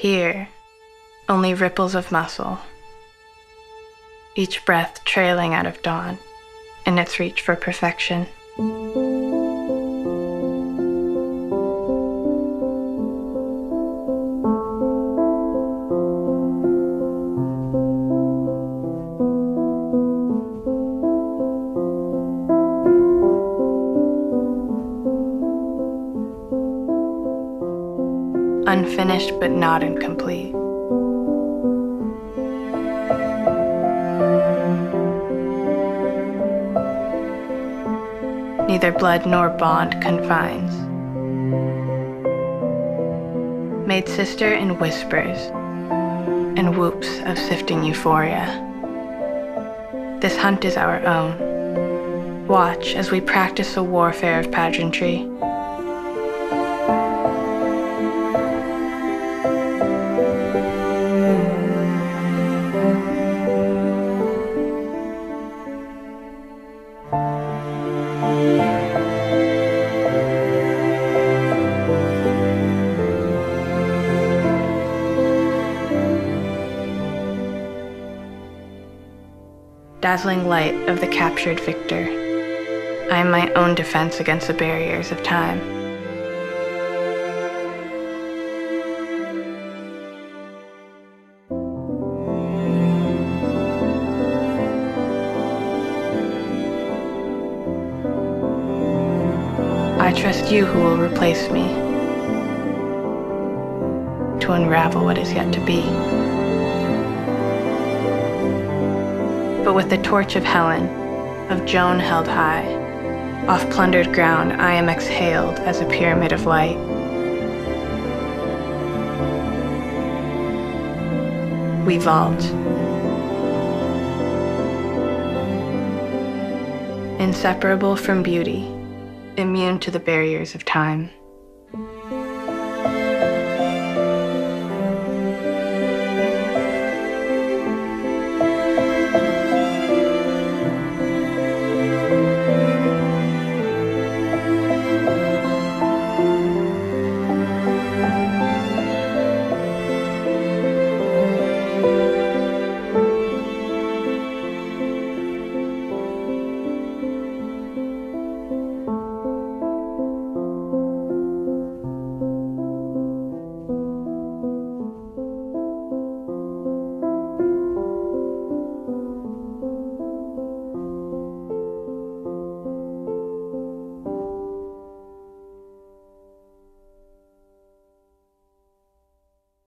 Here, only ripples of muscle, each breath trailing out of dawn in its reach for perfection. Unfinished but not incomplete. Neither blood nor bond confines. Made sister in whispers and whoops of sifting euphoria. This hunt is our own. Watch as we practice the warfare of pageantry. Dazzling light of the captured victor. I am my own defense against the barriers of time. I trust you who will replace me to unravel what is yet to be. But with the torch of Helen, of Joan held high, off plundered ground I am exhaled as a pyramid of light. We vault. Inseparable from beauty, immune to the barriers of time.